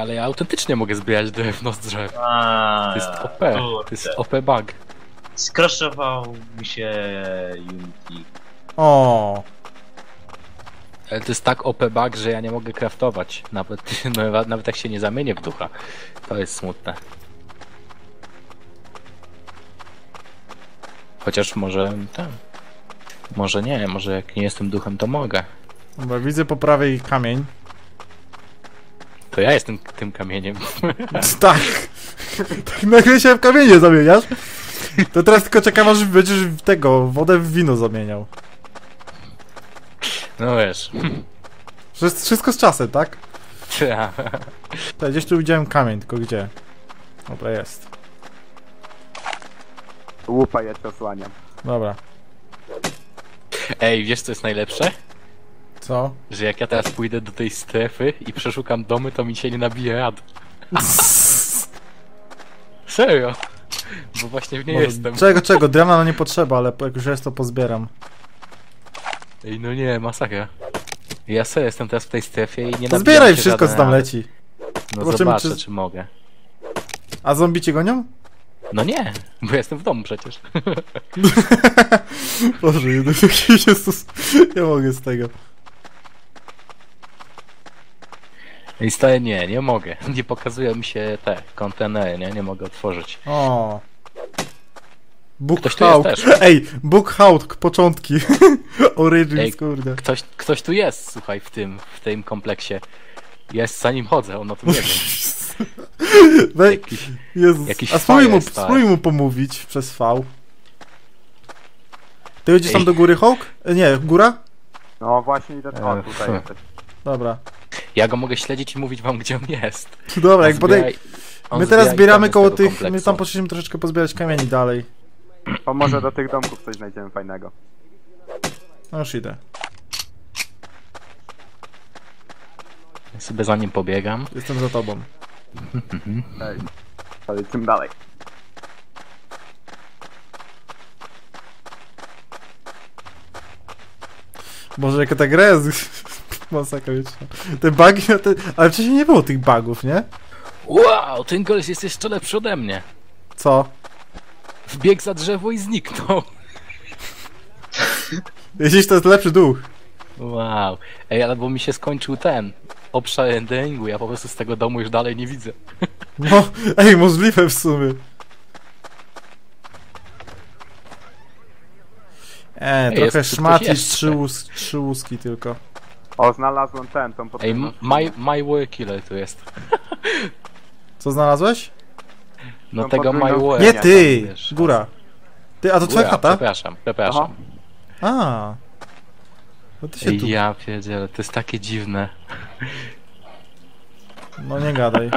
ale ja autentycznie mogę zbijać drewno z drzew. To jest OP, to jest OP bug. Skraszował mi się Unity. O. Ale to jest tak OP bug, że ja nie mogę craftować. Nawet, no, nawet jak się nie zamienię w ducha. To jest smutne. Chociaż może... Tam. Może nie, może jak nie jestem duchem, to mogę. Bo widzę po prawej kamień. To ja jestem tym kamieniem. Tak! Tak nagle się w kamienie zamieniasz. To teraz tylko czekam, aż będziesz tego, wodę w wino zamieniał. No wiesz. Wszystko z czasem, tak? Ja. Tak, gdzieś tu widziałem kamień, tylko gdzie? Dobra, jest. Łupa, ja cię osłaniam. Dobra. Ej, wiesz co jest najlepsze? Co? Że jak ja teraz pójdę do tej strefy i przeszukam domy, to mi się nie nabije rad. Serio? Bo właśnie w niej Boże, jestem. Czego? Drewna no nie potrzeba, ale jak już jest, to pozbieram. Ej, no nie, masakra. Ja serio jestem teraz w tej strefie i nie nabijam. Zbieraj wszystko, co tam leci. No zobaczę, czy mogę. A zombie cię gonią? No nie, bo ja jestem w domu przecież. Boże, ja mogę z tego. I staje, nie mogę. Nie pokazują mi się te kontenery, nie mogę otworzyć. O. Ktoś tu jest też. Ej, Hawk, początki. Origins, kurde. Ktoś tu jest, słuchaj, w tym kompleksie. Ja zanim chodzę, on o tym nie wie. Jakiś. A spróbuj mu pomówić przez V. Ty jedziesz tam do góry, Hawk? Nie, góra? No właśnie, idę tam, tutaj jesteś. Dobra. Ja go mogę śledzić i mówić wam, gdzie on jest. Dobra, jak podej... My teraz zbieramy koło tych... Kompleksu. My tam poszliśmy troszeczkę pozbierać kamieni dalej. To może do tych domków coś znajdziemy fajnego. No już idę. Ja sobie za nim pobiegam. Jestem za tobą. Ej, ale tym dalej. Boże, jaka ta gra jest... Masakra. Te bugi, ale wcześniej nie było tych bugów, nie? Wow, ten koleś jest jeszcze lepszy ode mnie. Co? Wbiegł za drzewo i zniknął. Jeśli to jest lepszy duch. Wow. Ej, ale bo mi się skończył ten obszar renderingu, ja po prostu z tego domu już dalej nie widzę. No, ej, możliwe w sumie. Trochę szmat i trzy łuski tylko. O, znalazłem tą potrzebną. Ej, Maiwoy killer tu jest. Co znalazłeś? No tego Maiwoy. Nie ty! Tam, góra. Ty, a to twoja chata? Przepraszam. A. No ty się tu... Ja pierdzielę, to jest takie dziwne. No nie gadaj.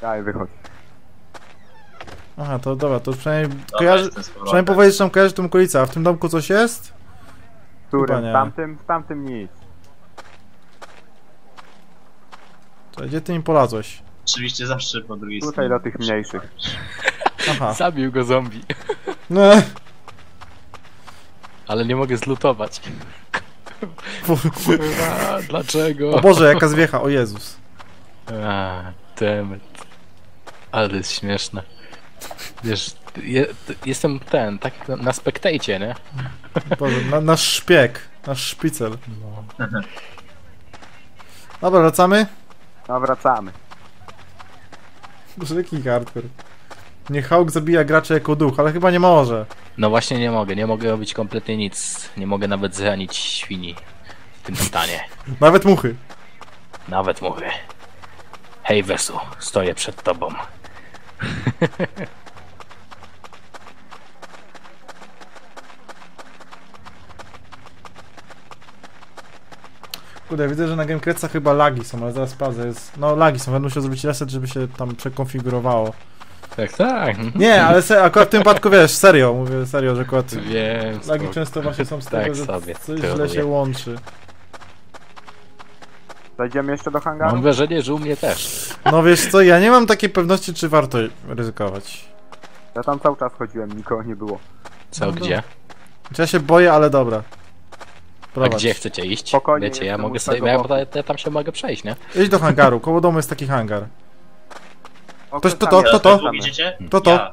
Daj, wychodź. Aha, to dobra, to przynajmniej powiedzieć, że tam kojarzy tą okolicę, a w tym domku coś jest? W tamtym nic. To gdzie ty mi polazłeś? Oczywiście zawsze po drugiej stronie. Tutaj do tych mniejszych. Aha. Zabił go zombie. No. Ale nie mogę zlutować. Kurwa, dlaczego? O Boże, jaka zwiecha, o Jezus. Dammit. Ale to jest śmieszne. Wiesz, jestem tak na spektejcie, nie? Boże, nasz szpieg, nasz szpicel. No. Dobra, wracamy? No, wracamy. Boże, jaki hardcore. Nie, Hawk zabija graczy jako duch, ale chyba nie może. No właśnie nie mogę robić kompletnie nic. Nie mogę nawet zranić świni w tym stanie. Nawet muchy. Nawet muchy. Hej Wesu, stoję przed tobą. Kurde, widzę, że na GameCredsy chyba lagi są, ale zaraz sprawdzę. No lagi są, będę musiał zrobić reset, żeby się tam przekonfigurowało. Tak. Nie, ale akurat w tym wypadku wiesz, serio, mówię serio, że akurat wiem, lagi często właśnie są z tego, tak, że coś źle się łączy. Zajdziemy jeszcze do hangaru? Mam wrażenie, że u mnie też. No wiesz co, ja nie mam takiej pewności, czy warto ryzykować. Ja tam cały czas chodziłem, nikogo nie było. Co, gdzie? Ja się boję, ale dobra. Prowadź. A gdzie chcecie iść? Spokojnie, wiecie, ja mogę sobie, ja tam się mogę przejść, nie? Idź do hangaru, koło domu jest taki hangar. Ktoś, to.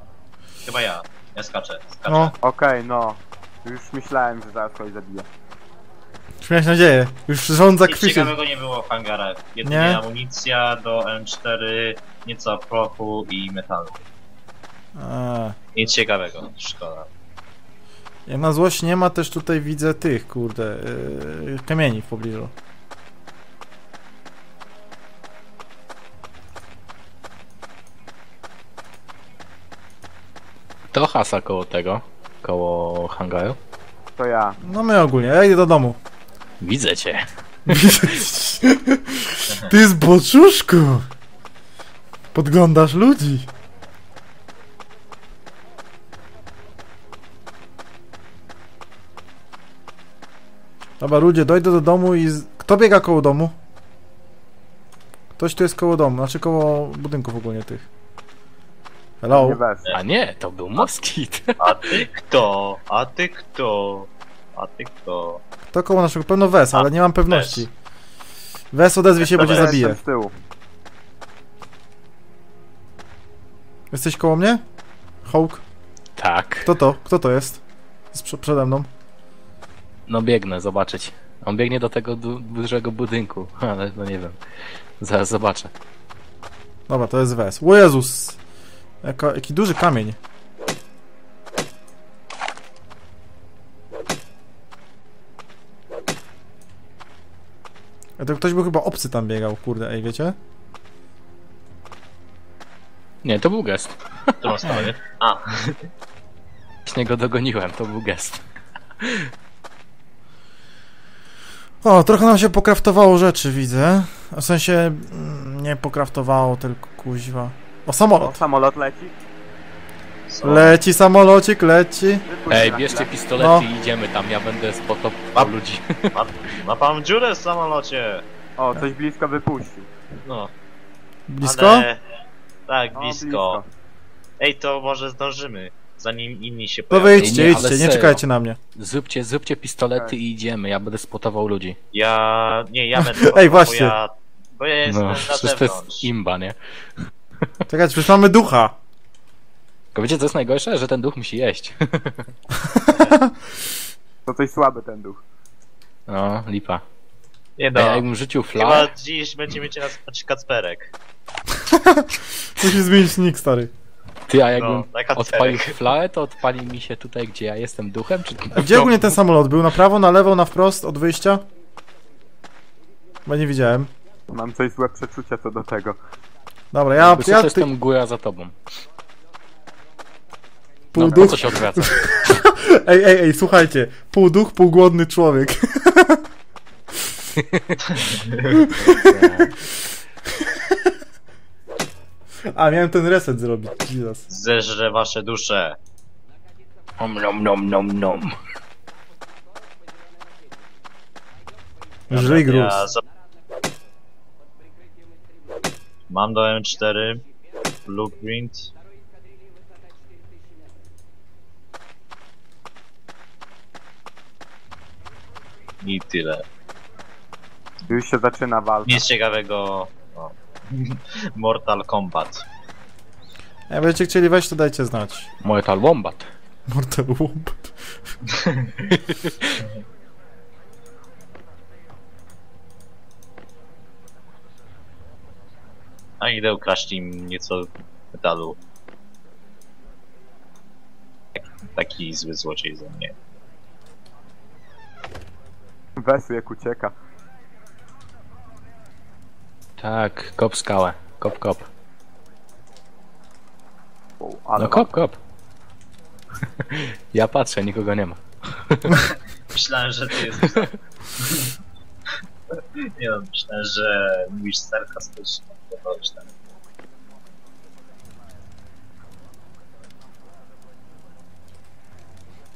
Chyba ja. Ja skaczę. No. Okej, no. Już myślałem, że zaraz kogoś zabiję. Już miałeś nadzieję. Już rządza krwi. Nic ciekawego nie było w hangarach. Jedynie amunicja do M4, nieco prochu i metalu. Nic ciekawego, szkoda. Ja na złość nie ma też tutaj, widzę tych, kurde, kamieni w pobliżu. To hasa koło tego, koło hangaru. To ja. No my ogólnie, ja idę do domu. Widzę cię. Ty zboczuszku! Podglądasz ludzi. Dobra, ludzie, dojdę do domu i... Kto biega koło domu? Ktoś tu jest koło domu, znaczy koło budynków ogólnie tych. Hello? A nie, to był moskit. A ty kto? A ty kto? A ty kto? To koło naszego, pewno Wes, ale nie mam pewności. Wes odezwie się, bo cię zabije. Jesteś koło mnie? Hawk? Tak. Kto to? Kto to jest? Przede mną. No biegnę, zobaczyć. On biegnie do tego dużego budynku, ale no nie wiem. Zaraz zobaczę. Dobra, to jest Wes. O Jezus! Jaki duży kamień. A to ktoś był chyba obcy tam biegał, kurde, ej, wiecie? Nie, to był gest. To masz stanie. A. Właśnie go dogoniłem, to był gest. O, trochę nam się pokraftowało rzeczy, widzę. W sensie, nie pokraftowało, tylko kuźwa. O, samolot! O, samolot leci. Leci samolocik, leci. Ej, bierzcie pistolety i idziemy tam, ja będę spotopał ludzi. Ma pan dziurę w samolocie. O, coś blisko wypuścił. No. Blisko? Ale... Tak, blisko. Ej, to może zdążymy. Zanim inni się pojawią. To wyjdźcie, nie, idźcie, nie czekajcie na mnie. Zróbcie pistolety i idziemy, ja będę spotował ludzi. Ja będę spotował, bo ja jestem na zewnątrz. To jest imba, nie? Czekaj, przecież mamy ducha. Tylko wiecie, co jest najgorsze? Że ten duch musi jeść. To coś słaby ten duch. No, lipa. Nie da. Ja jakbym rzucił flag... Chyba dziś będziemy cię nazywać Kacperek. Musisz zmienić nick, stary. Ty, a jakbym odpalił flaę, to odpali mi się tutaj, gdzie ja jestem duchem? Czy... Gdzie ogólnie ten samolot był? Na prawo, na lewo, na wprost, od wyjścia? Bo nie widziałem. Mam coś złe przeczucia co do tego. Dobra, ja jestem góra za tobą. Pół duch... co się odwraca? ej, słuchajcie. Pół duch, pół głodny człowiek. A, miałem ten reset zrobić, Jesus. Zeżrę wasze dusze. Nom nom nom. Żyj gruz. Mam do M4, Blueprint. I tyle. Już się zaczyna walka. Nic ciekawego... Mortal Kombat. Jak będziecie chcieli wejść, to dajcie znać. Mortal Wombat. A idę ukraść im nieco metalu. Taki zły złodziej ze mnie. Wesu jak ucieka. Tak, kop skałę. Kop. No kop. Ja patrzę, nikogo nie ma. Myślałem, że ty jesteś... Nie wiem, myślę, że mówisz sarkastycznie.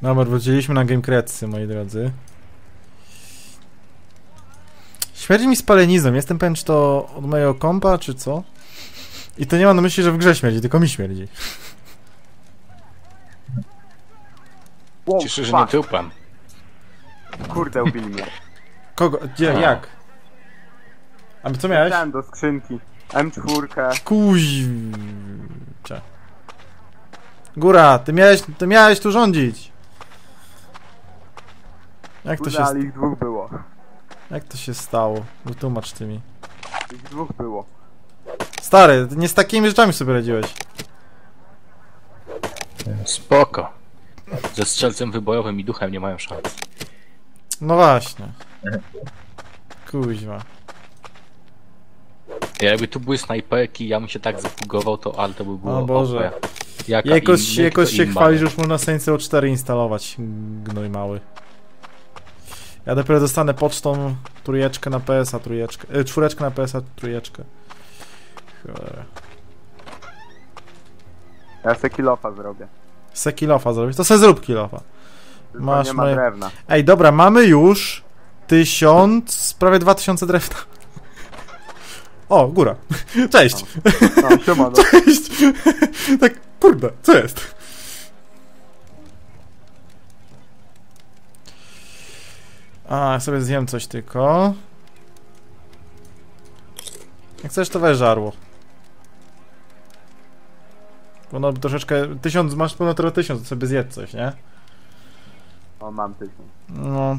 Dobra, wróciliśmy na GameCredsy, moi drodzy. Śmierdzi mi spalenizną, jestem pewien, czy to od mojego kompa, czy co? I to nie mam na myśli, że w grze śmierdzi, tylko mi śmierdzi. Cieszę, że nie trupem. Kurde, ubili mnie. Kogo? Gdzie? No. Jak? A co miałeś? Wracałem do skrzynki. M4. Kuźcze. Góra, ty miałeś tu rządzić. Jak to się... ich dwóch było. Jak to się stało? Wytłumacz ty mi. Ich dwóch było. Stary, nie z takimi rzeczami sobie radziłeś. Spoko. Ze strzelcem wybojowym i duchem nie mają szans. No właśnie. Kuźwa. Jakby tu były snajperki, ja bym się tak zafugował, to ale to by było... O Boże. Jakoś się chwalisz, już można Saints Row 4 instalować, gnój mały. Ja dopiero dostanę pocztą trójeczkę na PS-a, czwóreczkę na PS-a, trójeczkę. Cholera. Ja se kilofa zrobię. Se kilofa zrobisz? To se zrób kilofa. Masz moje... drewna. Ej, dobra, mamy już 1000, prawie 2000 drewna. O, góra. Cześć. No, cześć. Tak, kurde, co jest? A, sobie zjem coś tylko. Jak chcesz, to weź żarło. Bo no troszeczkę... 1000, masz ponad trochę 1000, to sobie zjedz coś, nie? O, mam 1000. No.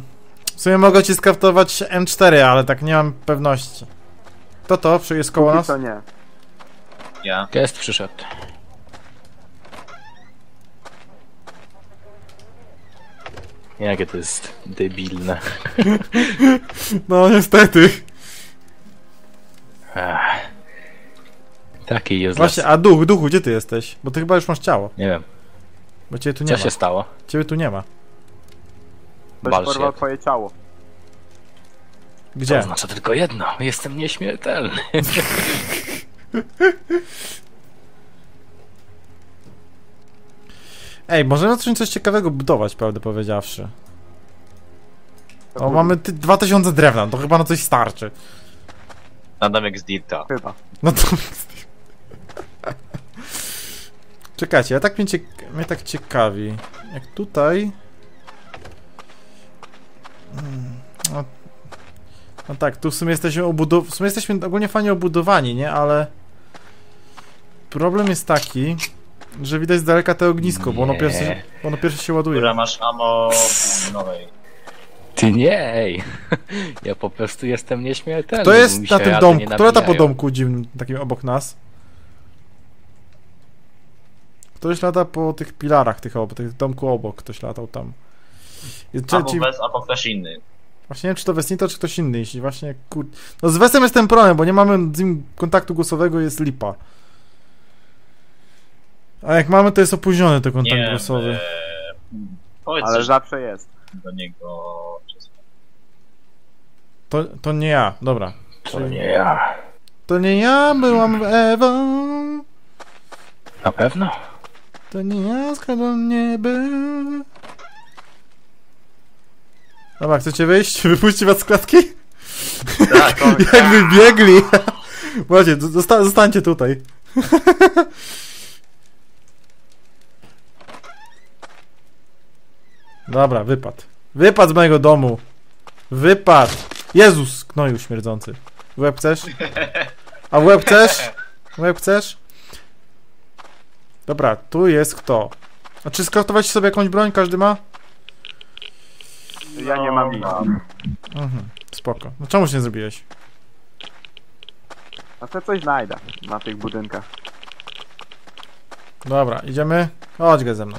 W sumie mogę ci skraftować M4, ale tak nie mam pewności. Kto to? Jest koło nas? To nie. Ja. Jest przyszedł. Jakie to jest debilne. No niestety. Taki jest. Właśnie, a duchu, gdzie ty jesteś? Bo ty chyba już masz ciało. Nie wiem. Bo ciebie tu nie ma. Co się stało? Ciebie tu nie ma. Ktoś porwał twoje ciało. Gdzie? To oznacza tylko jedno. Jestem nieśmiertelny. Ej, możemy zacząć coś ciekawego budować, prawdę powiedziawszy. O, mamy 2000 drewna, to chyba na coś starczy. Nadamek z Dirta. Chyba. Nadamek z Dirta. Czekajcie, ja tak mnie tak ciekawi. Jak tutaj... No tak, tu w sumie jesteśmy ogólnie fajnie obudowani, nie? Ale... Problem jest taki... Że widać z daleka to ognisko, nie. Bo ono pierwsze się ładuje. Która masz ammo nowej. Ty nie, ej. Ja po prostu jestem nieśmiertelny. To jest na tym domku, która ta po domku dziwnym, takim obok nas? Ktoś lata po tych pilarach, tych domku obok, ktoś latał tam. Albo Wes, albo ktoś inny. Właśnie nie wiem, czy to Wesnito, czy ktoś inny, jeśli właśnie, kur... No z Wesem jest ten problem, bo nie mamy z nim kontaktu głosowego, jest lipa. A jak mamy, to jest opóźniony ten kontakt głosowy. Ale zawsze jest. Do niego... To nie ja, dobra. To nie ja byłam Ewą. Na pewno? To nie ja skradłam niebę. Dobra, chcecie wyjść? Wypuści was z klatki? Tak, jakby biegli. Właśnie, zostańcie tutaj. Dobra, wypad. Wypad z mojego domu. Wypad. Jezus, gnoju śmierdzący. W łeb chcesz? A w łeb chcesz? W łeb chcesz? Dobra, tu jest kto? A czy skraftować sobie jakąś broń? Każdy ma? Ja nie mam. Mhm, spoko. No czemuś nie zrobiłeś? A to coś znajdę na tych budynkach. Dobra, idziemy? Chodź go ze mną.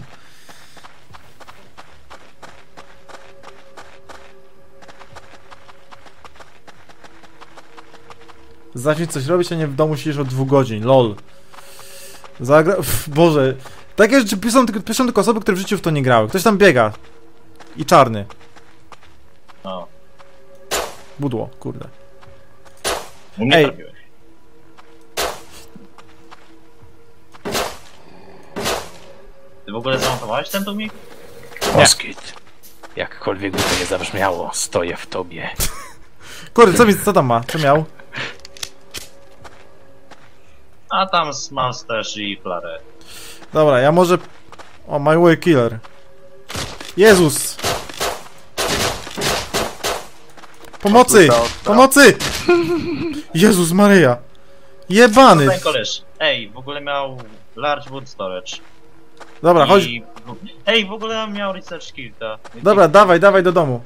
Zacznij coś robić, a nie w domu siedzisz od 2 godzin, lol. Boże, takie rzeczy piszą tylko osoby, które w życiu w to nie grały. Ktoś tam biega. I czarny. No. Budło, kurde. Nie trafiłeś. Ty w ogóle zamontowałeś ten domik? Moskit. Jakkolwiek by to nie zabrzmiało, stoję w tobie. Kurde, co tam ma? Co miał? A tam masz też i flarę. Dobra, ja może... O, Maiwoy killer. Jezus! Pomocy! Pomocy! Jezus Maryja! Jebany! Koleż. Ej, w ogóle miał large wood storage. Dobra, chodź. Ej, w ogóle miał research kilka. Dobra, dawaj, dawaj do domu.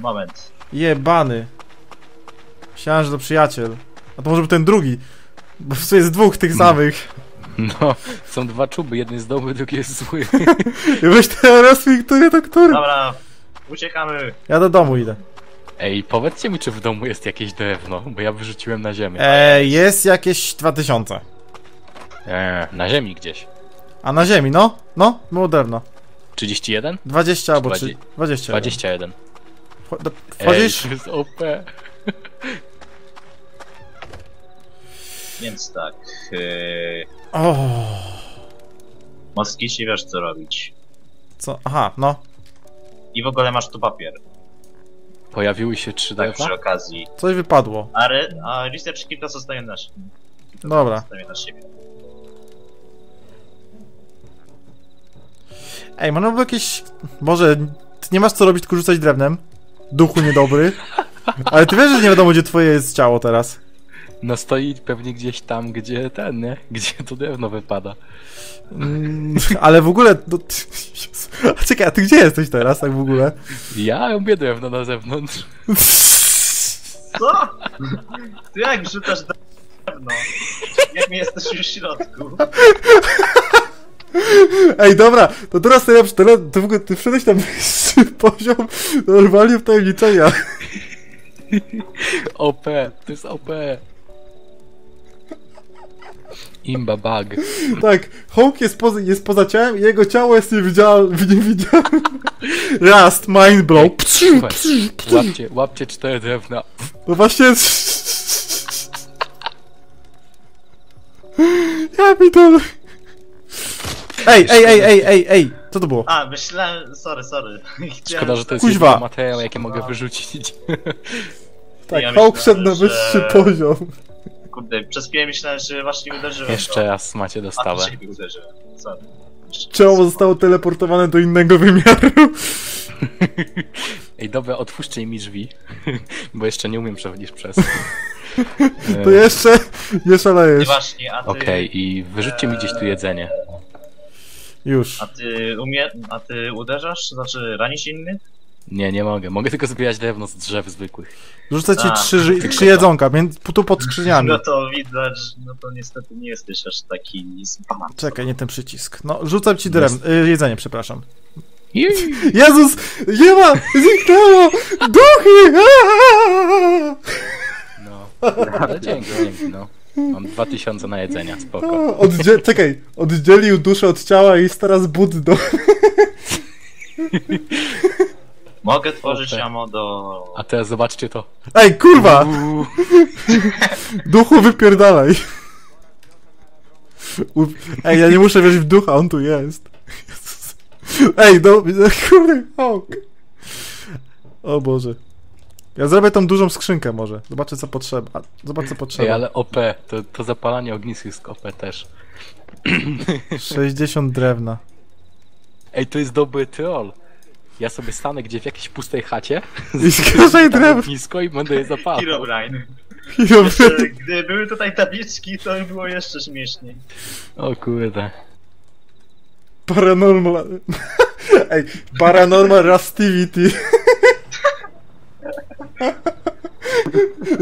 Moment. Jebany. Myślałem, że to przyjaciel. A to może był ten drugi. Bo w sumie jest dwóch tych samych. No, są dwa czuby, jeden jest dobry, drugi jest zły. I weź teraz, który to który. Dobra, uciekamy. Ja do domu idę. Ej, powiedzcie mi, czy w domu jest jakieś drewno, bo ja wyrzuciłem na ziemię. Jest jakieś 2000. Na ziemi gdzieś. A na ziemi, no? No, było drewno. 31? 20 albo 3. 21. 21. Wchodzisz? Ej, to jest OP. Więc tak... Moskici, wiesz co robić. Co? Aha, no. I w ogóle masz tu papier. Pojawiły się 3 drewna? Tak, przy okazji. Coś wypadło. A research kilka zostaje nasz. Dobra. Zostaje na siebie. Ej, można by jakieś... Boże, ty nie masz co robić, tylko rzucać drewnem. Duchu niedobry. Ale ty wiesz, że nie wiadomo, gdzie twoje jest ciało teraz. No stoi pewnie gdzieś tam, gdzie ten, nie? Gdzie to drewno wypada. Ale w ogóle... No, czekaj, a ty gdzie jesteś teraz, tak w ogóle? Ja robię drewno na zewnątrz. Co? Ty jak wrzucasz drewno? Jak nie jesteś już w środku? Ej, dobra, to teraz ty w ogóle ty wszedłeś tam poziom normalnie wtajemniczenia. OP, to jest OP. Imba bug. Tak, Hulk jest poza ciałem i jego ciało jest niewidzialne. Rust, mind blow. Słuchaj, łapcie 4 drewna. No właśnie... Ja pierdolę. Ej! Co to było? A, myślałem... Sorry. Szkoda, że to jest jedyny materiał, jakie mogę wyrzucić. Tak, ja Hawk szedł na wyższy poziom. Kurde, przez chwilę myślałem, że właśnie uderzyłem. Jeszcze raz macie dostawę. A, to uderzyłem. Sorry. Ciało zostało teleportowane do innego wymiaru. Ej, dobra, otwórzcie mi drzwi, bo jeszcze nie umiem przechodzić przez... To jeszcze... nie szalejesz. Okej, i wyrzućcie mi gdzieś tu jedzenie. Już. A ty uderzasz? Znaczy ranisz inny? Nie, nie mogę. Mogę tylko zbijać drewno z drzew zwykłych. Rzucę ci 3 jedzonka, tu pod skrzyniami. No to widać, no to niestety nie jesteś aż taki... Czekaj, nie ten przycisk. No, rzucam ci drewno, jedzenie, przepraszam. Jezus! Nie ma! Zniknęło! Duchy! No, ale dzięki, no. Mam 2000 na jedzenia, spoko. Czekaj, oddzielił duszę od ciała i jest teraz Buddo. Mogę tworzyć jamo do... A teraz zobaczcie to. Ej, kurwa! Duchu, wypierdalaj. Ej, ja nie muszę wierzyć w ducha, on tu jest. Jezus. Ej, no, kurde, Hawk. O Boże. Ja zrobię tą dużą skrzynkę może. Zobaczę co potrzeba. Ej, ale OP, to zapalanie ognisk jest OP też. 60 drewna. Ej, to jest dobry troll. Ja sobie stanę gdzie w jakiejś pustej chacie i skraszaj drewno ognisko i będę je zapalał. Herobrine. Gdy były tutaj tabliczki, to było jeszcze śmieszniej. O kurde. Paranormal... Ej, paranormal rustivity.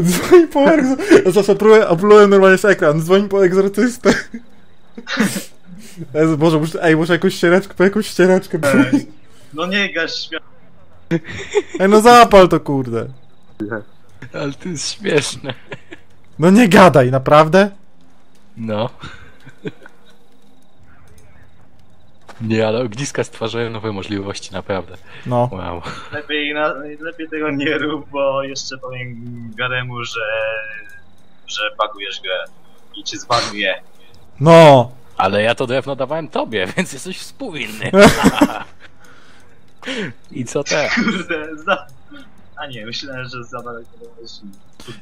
Dzwoń po egzorcystę. Zawsze próbuję normalnie z ekran. Dzwoń po egzorcystę. Boże, muszę jakąś ścieraczkę, po jakąś ścieraczkę. No nie gaś światło. Ej, no zapal to kurde. Ale to jest śmieszne. No nie gadaj, naprawdę? No. Nie, ale ogniska stwarzają nowe możliwości, naprawdę. No. Wow. Lepiej tego nie rób, bo jeszcze powiem Garemu, że bagujesz grę i cię zbaguje. No! Ale ja to drewno dawałem tobie, więc jesteś współwinny. I co teraz? Kurde, a nie, myślałem, że za daleko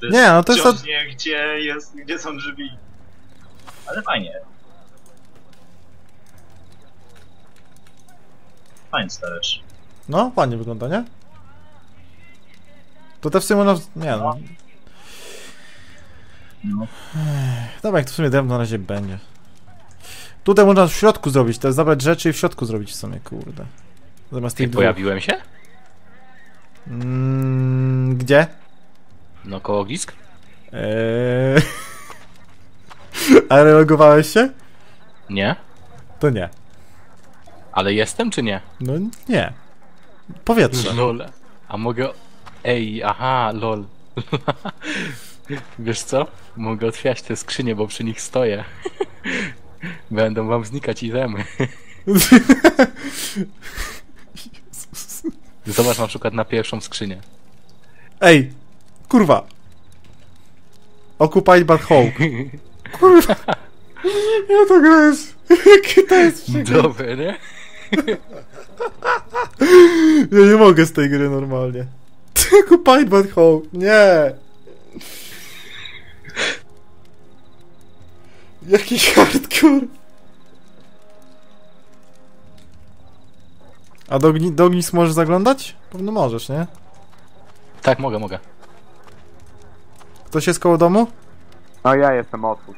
to nie, no to jest... Nie, gdzie są drzwi. Ale fajnie. Fajnie, staresz. No, fajnie wygląda, nie? To te w sumie można... Nie no. Dobra, jak to w sumie drewno na razie będzie. Tutaj można w środku zrobić, to jest zabrać rzeczy i w środku zrobić w sumie, kurde. Zamiast tych pojawiłem się? Gdzie? No koło ognisk. Ale logowałeś się? Nie. To nie. Ale jestem czy nie? No nie. Powietrze. Lol. A mogę... Ej, aha, lol. Wiesz co? Mogę otwierać te skrzynie, bo przy nich stoję. Będą wam znikać itemy. Zobacz na przykład na pierwszą skrzynię. Ej! Kurwa! Occupied by Hulk. Kurwa! Ja to gra jest... Jakie to jest przykład? Dobre, nie? Ja nie mogę z tej gry normalnie. Occupied by Hulk. Nie! Jaki hardcore! A do ognisk możesz zaglądać? Pewno możesz, nie? Tak, mogę, mogę. Ktoś jest koło domu? No ja jestem, otwórz.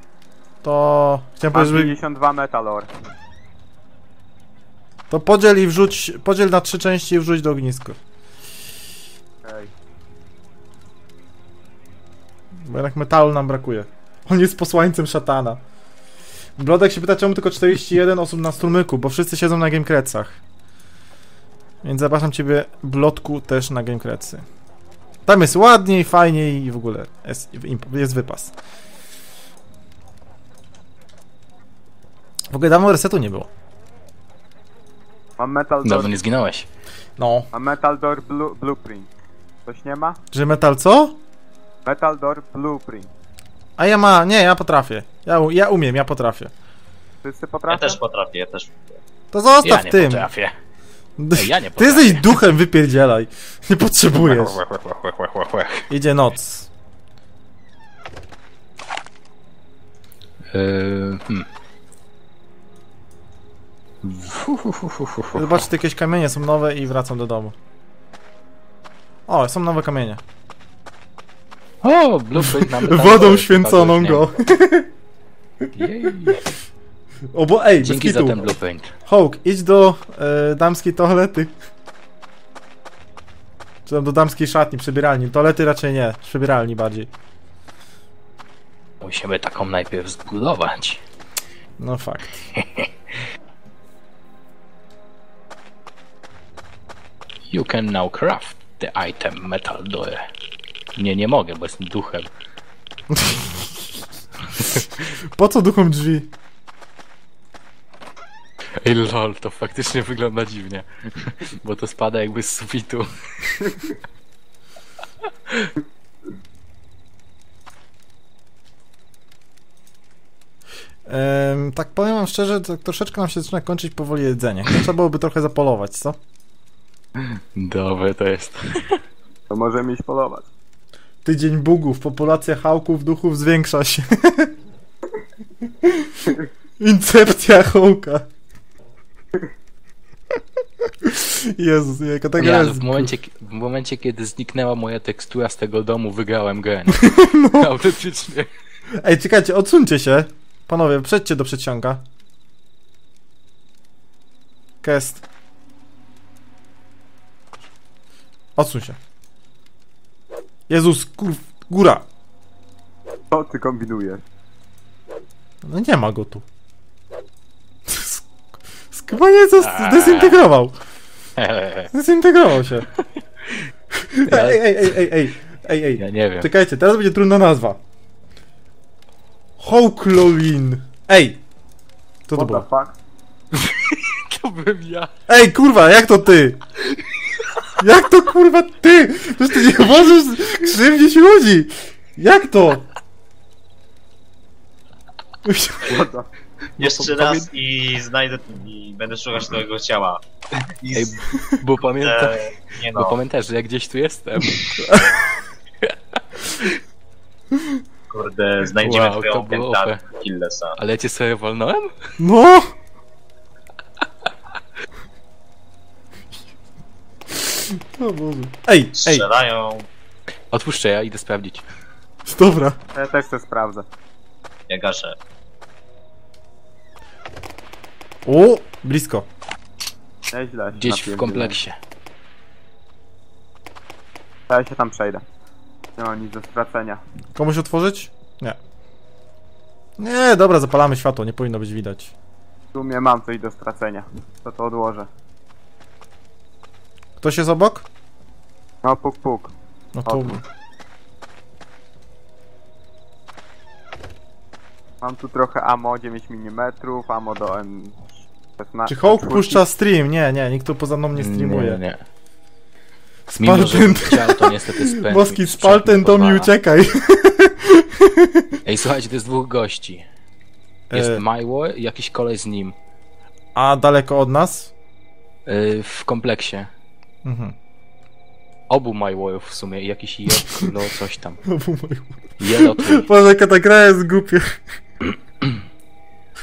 To... Chciałem powiedzieć, żeby... 52 metalor. To podziel i wrzuć... Podziel na 3 części i wrzuć do ogniska. Ej. Bo jednak metalu nam brakuje. On jest posłańcem szatana. Brodek się pyta, czemu tylko 41 osób na strumyku, bo wszyscy siedzą na GameCredsach. Więc zapraszam ciebie, Blotku, też na GameCredsy. Tam jest ładniej, fajniej i w ogóle jest wypas. W ogóle dawno resetu nie było. Mam metal door... Dawno nie zginąłeś. No. Mam metal door blueprint. Coś nie ma? Że metal co? Metal door blueprint. A ja ma... Nie, ja potrafię. Ja umiem, ja potrafię. Wszyscy potrafią? Ja też potrafię, ja też. To zostaw tym. Ja nie potrafię. Ej, ja nie potrafię. Ty jesteś duchem, wypierdzielaj. Nie potrzebujesz. Idzie noc. Zobaczcie, jakieś kamienie są nowe i wracam do domu. O, są nowe kamienie. O, Blueprint nam wodą święconą go. O, bo ej, dzięki za ten Blueprint. Hawk, idź do damskiej toalety. Czy tam do damskiej szatni, przebieralni. Toalety raczej nie, przebieralni bardziej. Musimy taką najpierw zbudować. No fakt. You can now craft the item metal door. Nie, nie mogę, bo jestem duchem. Po co duchom drzwi? Ej lol, to faktycznie wygląda dziwnie. Bo to spada jakby z sufitu. Tak powiem wam szczerze, to troszeczkę nam się zaczyna kończyć powoli jedzenie. Trzeba byłoby trochę zapolować, co? Dobre to jest. To możemy iść polować. Tydzień bugów, populacja hałków, duchów zwiększa się. Incepcja hałka. Jezus, jaka ta gra jest... w momencie, kiedy zniknęła moja tekstura z tego domu, wygrałem grę. No. Autentycznie. Ej, czekajcie, odsuńcie się. Panowie, przejdźcie do przedsionka. Kest. Odsuń się. Jezus, kurw, góra! Co ty kombinujesz? No nie ma go tu. Chyba nie zdezintegrował. Zdezintegrował się. Ej. Ja nie wiem. Czekajcie, teraz będzie trudna nazwa. Hawklowin. Ej! Co to było? To bym ja. Ej, kurwa, jak to ty? Jak to kurwa ty? Przecież ty nie możesz krzywdzić ludzi! Jak to? Jeszcze raz i znajdę i będę szukać twojego ciała. Ej, bo pamiętam. Nie no. Bo pamiętasz, że ja gdzieś tu jestem. Kurde, znajdziemy wow, twoją piętę Achillesa. Ale ja cię sobie wolnąłem? No! Ej, strzelają. Odpuszczę, ja idę sprawdzić. Dobra. Ja też to sprawdzę. Ja gaszę. O, blisko. Nieźle. Gdzieś w kompleksie. Ja się tam przejdę. Nie mam nic do stracenia. Komuś otworzyć? Nie. Nie, dobra, zapalamy światło, nie powinno być widać. W sumie mam coś do stracenia. To odłożę. Ktoś jest obok? No, puk, puk. No to... Mam tu trochę ammo, 9 mm, ammo do M16. Czy Hawk puszcza stream? Nie, nie, nikt tu poza mną nie streamuje. Nie, nie. Mimo, że chciał, to niestety spędzić. Boski, spal ten dom i uciekaj. Ej, słuchajcie, to jest dwóch gości. Jest Maiwoy i jakiś kolej z nim. A daleko od nas? W kompleksie. Mhm. Obu Maiwoyów w sumie i jakiś Jot, no coś tam. Obu Maiwoyów. Boże, jaka ta gra jest głupia.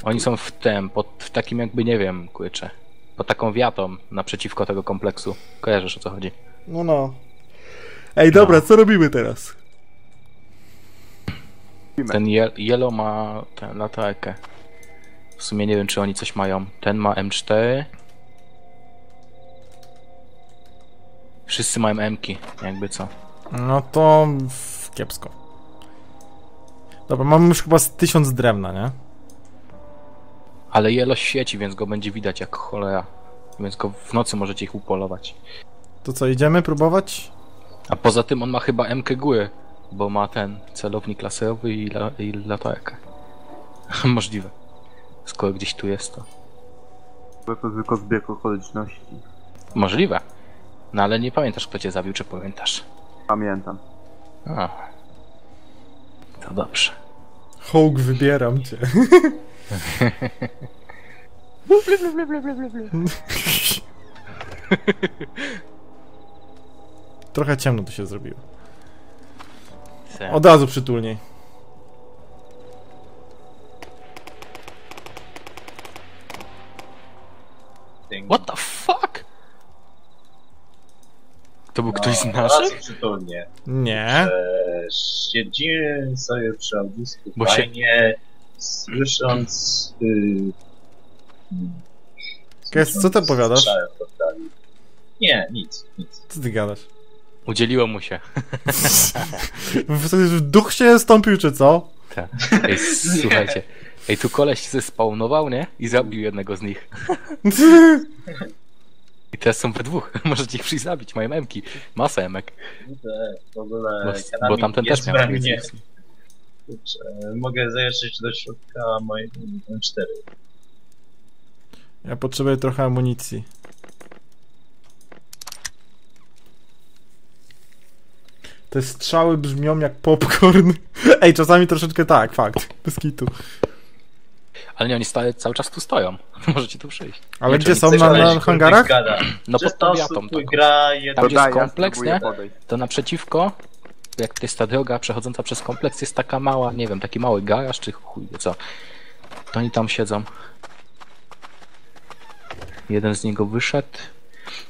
Oni są w tym, w takim jakby, nie wiem, kurczę. Pod taką wiatą naprzeciwko tego kompleksu. Kojarzysz, o co chodzi? No, no. Ej, dobra, no. Co robimy teraz? Ten Yellow ma tę latarkę. W sumie nie wiem, czy oni coś mają. Ten ma M4. Wszyscy mają M-ki, jakby co. No to... kiepsko. Dobra, mamy już chyba 1000 drewna, nie? Ale Yellow świeci, więc go będzie widać jak cholera. Więc go w nocy możecie ich upolować. To co, idziemy próbować? A poza tym on ma chyba M-kę góry. Bo ma ten celownik laserowy i latarkę. Możliwe. Skoro gdzieś tu jest to. Bo to tylko zbieg okoliczności. Możliwe. No ale nie pamiętasz, kto cię zabił, czy pamiętasz? Pamiętam. A. To dobrze. Hawk, wybieram cię. Trochę ciemno to się zrobiło. Od razu przytulniej. What the fuck? To był ktoś z naszych? Przytulnie. Nie. Siedzimy sobie przy ognisku fajnie, słysząc... Kes, co ty powiadasz? Nie, nic, nic. Co ty gadasz? Udzieliło mu się. Duch się stąpił, czy co? Tak. Ej, słuchajcie. Ej, tu koleś się spawnował, nie? I zabił jednego z nich. I teraz są we dwóch. Możecie ich przyjść zabić. Mają emki. Masę emek. W ogóle bo tamten też miał. Mogę zajrzeć do środka mojej M4. Ja potrzebuję trochę amunicji. Te strzały brzmią jak popcorn. Ej, czasami troszeczkę tak, fakt. Bez kitu. Ale nie, oni cały czas tu stoją. Możecie tu przyjść. Ale nie, gdzie są? Na hangarach? No pod tą wiatą. Tam gdzie jest kompleks, nie? To naprzeciwko, jak to jest ta droga przechodząca przez kompleks, jest taka mała, nie wiem, taki mały garaż, czy chuj wie co. To oni tam siedzą. Jeden z niego wyszedł.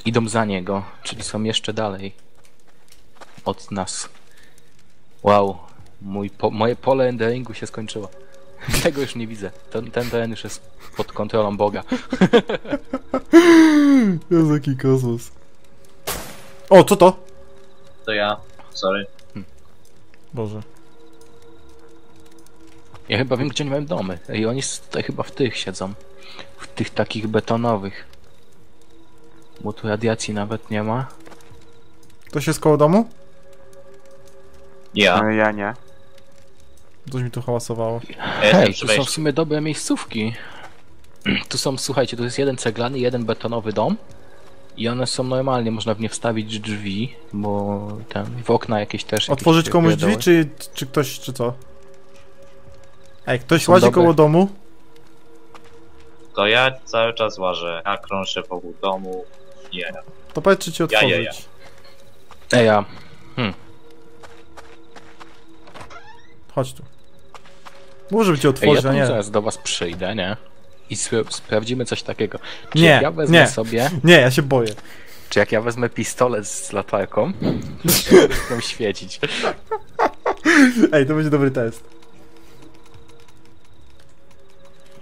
Idą za niego, czyli są jeszcze dalej od nas. Wow, moje pole enderingu się skończyło. Tego już nie widzę. Ten teren już jest pod kontrolą Boga. Jezu, jaki kosmos. O, co to? To ja, sorry. Boże. Ja chyba wiem, gdzie nie mają domy. I oni tutaj chyba w tych siedzą. W tych takich betonowych. Bo tu radiacji nawet nie ma. Ktoś jest koło domu? Ja. Ja nie. Coś mi tu hałasowało. Hej, tu są w sumie dobre miejscówki. Tu są, słuchajcie, tu jest jeden ceglany, jeden betonowy dom. I one są normalnie, można w nie wstawić drzwi, bo tam w okna jakieś też... Otworzyć jakieś komuś drzwi, czy ktoś, czy co? Ej, ktoś łazi koło domu? To ja cały czas łażę, ja krążę wokół domu. To powiedz, czy ci otworzyć. Ej, ja... Chodź tu. Może by cię otworzyć, ja nie? Ja zaraz do was przyjdę, nie? I sprawdzimy coś takiego. Czy nie, ja wezmę sobie... Nie, ja się boję. Czy jak ja wezmę pistolet z latarką, to się będą świecić. Ej, to będzie dobry test.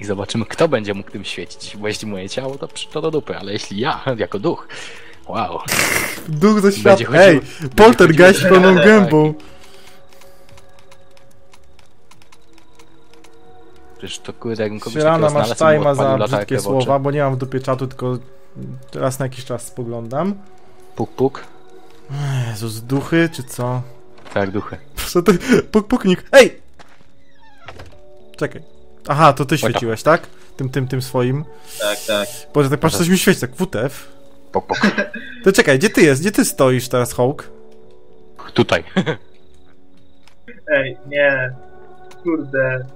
I zobaczymy, kto będzie mógł tym świecić. Bo jeśli moje ciało, to do dupy, ale jeśli ja, jako duch. Wow. Duch ze świata. Ej, Polter gaś pełną gębą. Przecież to kurde, jakbym kogoś takiego znalazł, masz tajma za brzydkie słowa, bo nie mam w dupie czatu, tylko raz na jakiś czas spoglądam. Puk, puk. Jezus, duchy czy co? Tak, duchy. Proszę, to... Puk, puknik. Ej! Czekaj. Aha, to ty świeciłeś, tak? Tym swoim. Tak, tak. Boże, tak patrz, coś mi świeci, tak WTF. Puk, puk. To czekaj, gdzie ty jest? Gdzie ty stoisz teraz, Hawk? Tutaj. Ej, nie. Kurde.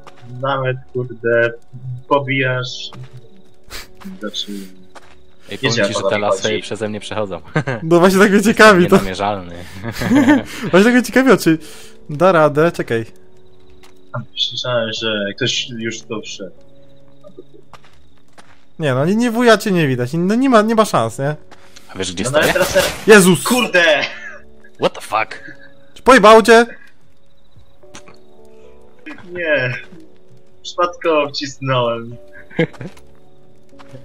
Nawet, kurde, pobijasz... Znaczy... Ej, powiem ci, że te lasy przeze mnie przechodzą. No właśnie tak mnie ciekawi to. Nienamierzalny. Właśnie tak mnie ciekawiło, czy da radę, czekaj. Myślałem, że ktoś już to wszedł. Nie no, nie wuja cię nie widać, no nie ma szans, nie? A wiesz gdzie no stoję? Jezus! Kurde! What the fuck? Czy pojebał cię? Nie... Przypadkowo wcisnąłem.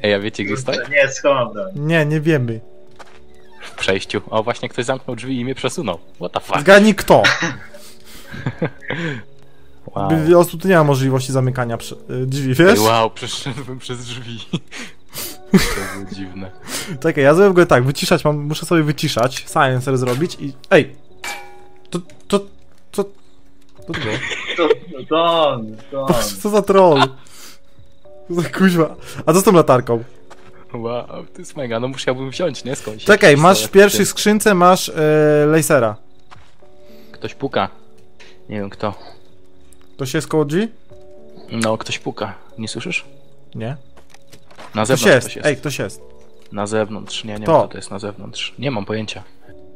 Ej, a wiecie gdzie stoi? Nie, schowam. Nie wiemy. W przejściu. O, właśnie ktoś zamknął drzwi i mnie przesunął. What the fuck? Zgadnij kto? Wow. Osób nie ma możliwości zamykania drzwi, wiesz? Ej, wow, przeszedłem przez drzwi. To było dziwne. Czekaj, ja zrobię w ogóle tak, wyciszać mam, muszę sobie wyciszać, silencer zrobić i... Ej! To co za troll? Co za kuźwa. A co z tą latarką? Wow, to jest mega, no musiałbym wziąć, nie? Skądś. Czekaj, masz w pierwszej skrzynce, masz lasera. Ktoś puka. Nie wiem kto. Ktoś jest koło drzwi? No, ktoś puka. Nie słyszysz? Nie. Na zewnątrz ktoś jest. Ej, ktoś jest. Na zewnątrz, nie wiem kto to jest na zewnątrz. Nie mam pojęcia.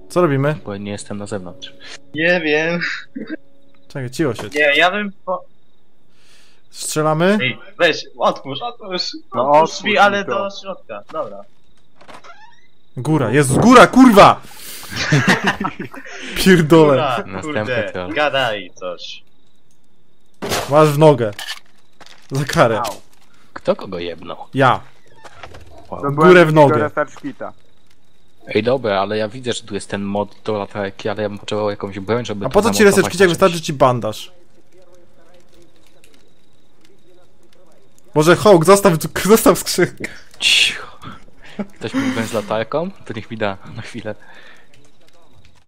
Co robimy? Bo nie jestem na zewnątrz. Nie wiem. Czekaj, ciło się. Nie, ja bym... Strzelamy? Ej, weź, otwórz. No, otwórz, ale do środka, dobra. Góra, jest góra, kurwa! Pierdolę. Następny troll. Gadaj coś. Masz w nogę. Za karę. Wow. Kto kogo jebnął? Ja. Wow. Górę w nogę. Ej, dobra, ale ja widzę, że tu jest ten mod do latarki, ale ja bym potrzebował jakąś broń, żeby... A po co ci reseczki, jak wystarczy ci bandaż? Boże, Hawk, zostaw skrzynkę. Cicho. Ktoś mi wziął z latarką? To niech mi da na chwilę.